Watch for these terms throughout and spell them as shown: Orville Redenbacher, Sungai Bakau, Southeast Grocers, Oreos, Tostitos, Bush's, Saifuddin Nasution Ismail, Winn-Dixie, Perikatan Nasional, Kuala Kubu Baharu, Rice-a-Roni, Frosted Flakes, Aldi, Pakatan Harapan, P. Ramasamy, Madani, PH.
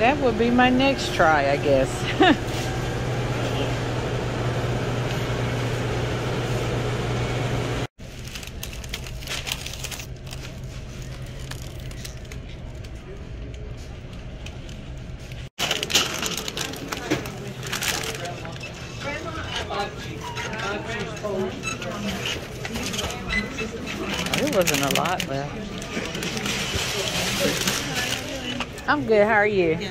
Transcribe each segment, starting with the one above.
That will be my next try, I guess. There wasn't a lot left. I'm good. How are you? Good.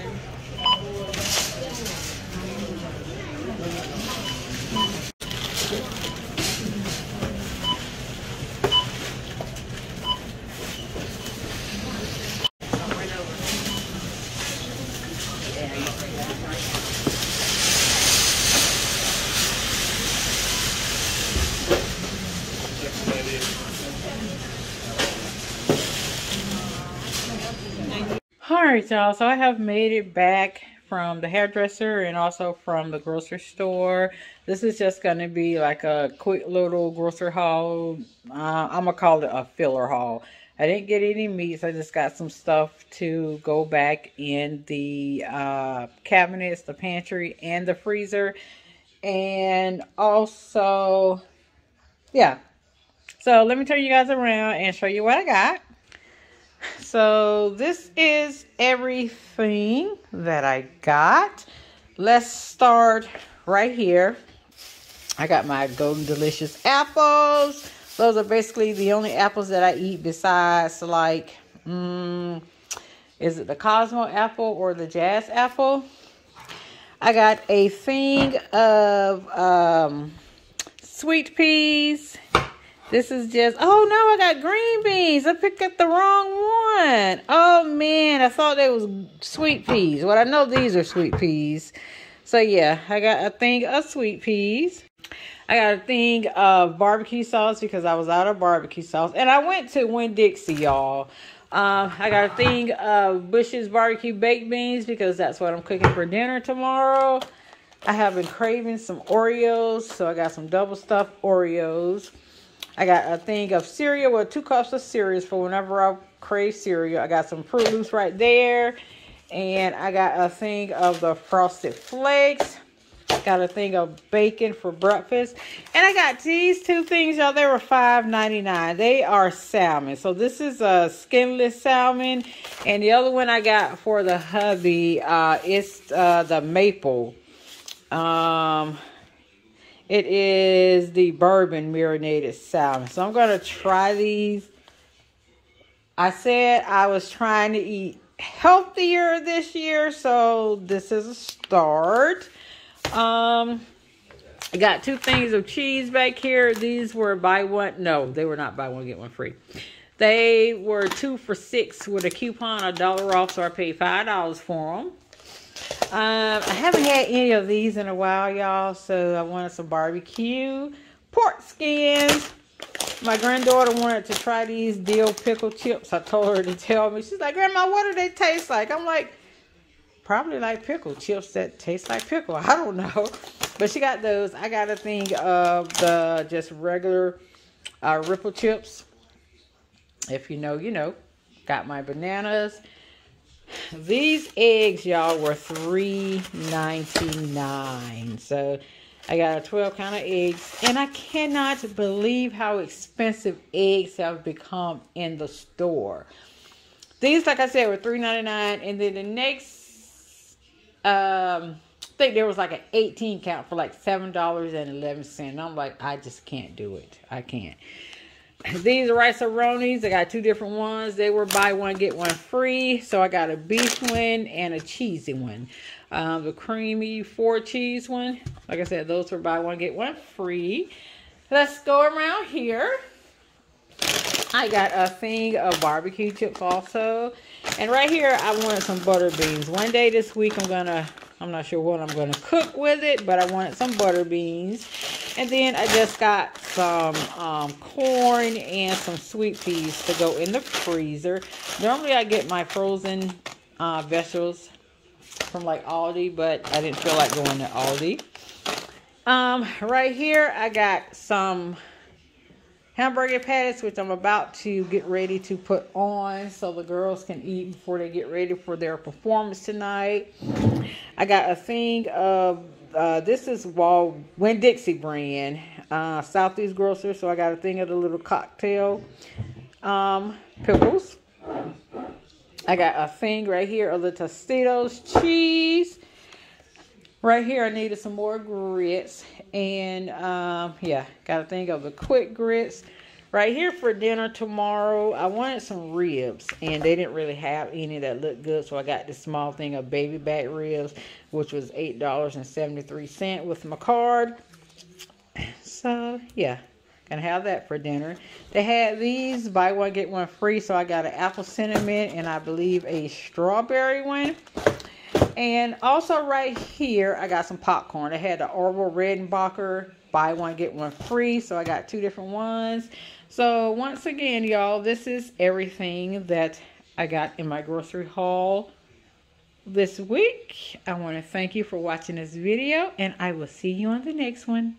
Alright y'all, so I have made it back from the hairdresser and also from the grocery store. This is just going to be like a quick little grocery haul. I'm going to call it a filler haul. I didn't get any meats. I just got some stuff to go back in the cabinets, the pantry, and the freezer. And also, yeah. So let me turn you guys around and show you what I got. So this is everything that I got. Let's start right here. I got my Golden Delicious apples. Those are basically the only apples that I eat besides like, is it the Cosmo apple or the Jazz apple? I got a thing of sweet peas. This is just, oh no, I got green beans. I picked up the wrong one. Oh man, I thought they was sweet peas. Well, I know these are sweet peas. So yeah, I got a thing of sweet peas. I got a thing of barbecue sauce because I was out of barbecue sauce. And I went to Winn-Dixie, y'all. I got a thing of Bush's barbecue baked beans because that's what I'm cooking for dinner tomorrow. I have been craving some Oreos. So I got some double stuffed Oreos. I got a thing of cereal, well, 2 cups of cereal for whenever I crave cereal. I got some Fruit Loops right there. And I got a thing of the Frosted Flakes. Got a thing of bacon for breakfast. And I got these 2 things, y'all. They were $5.99. They are salmon. So this is a skinless salmon. And the other one I got for the hubby, it's the maple. It is the bourbon marinated salmon. So I'm going to try these. I said I was trying to eat healthier this year. So this is a start. I got 2 things of cheese back here. These were buy one. No, they were not buy one, get one free. They were 2 for $6 with a coupon, $1 off. So I paid $5 for them. I haven't had any of these in a while, y'all, so I wanted some barbecue pork skins. My granddaughter wanted to try these dill pickle chips. I told her to tell me. She's like, Grandma, what do they taste like? I'm like, probably like pickle chips that taste like pickle. I don't know. But she got those. I got a thing of the just regular ripple chips. If you know, you know. Got my bananas. These eggs, y'all, were $3.99. So I got a 12 count of eggs. And I cannot believe how expensive eggs have become in the store. These, like I said, were $3.99. And then the next, I think there was like an 18 count for like $7.11. I'm like, I just can't do it. I can't. These rice-a-ronis, I got 2 different ones. They were buy one, get one free. So I got a beef one and a cheesy one. The creamy 4-cheese one. Like I said, those were buy one, get one free. Let's go around here. I got a thing of barbecue chips also. And right here, I wanted some butter beans. One day this week, I'm not sure what I'm going to cook with it, but I wanted some butter beans. And then I just got some corn and some sweet peas to go in the freezer. Normally I get my frozen vegetables from like Aldi, but I didn't feel like going to Aldi. Right here I got some hamburger patties, which I'm about to get ready to put on so the girls can eat before they get ready for their performance tonight. I got a thing of this is Winn-Dixie brand, Southeast Grocers. So I got a thing of the little cocktail pickles. I got a thing right here of the Tostitos cheese. Right here, I needed some more grits. And, yeah, got to think of the quick grits. Right here for dinner tomorrow, I wanted some ribs. And they didn't really have any that looked good. So I got this small thing of baby back ribs, which was $8.73 with my card. So, yeah, gonna have that for dinner. They had these, buy one, get one free. So I got an apple cinnamon and I believe a strawberry one. And also right here, I got some popcorn. I had the Orville Redenbacher, buy one, get one free. So I got two different ones. So once again, y'all, this is everything that I got in my grocery haul this week. I want to thank you for watching this video, and I will see you on the next one.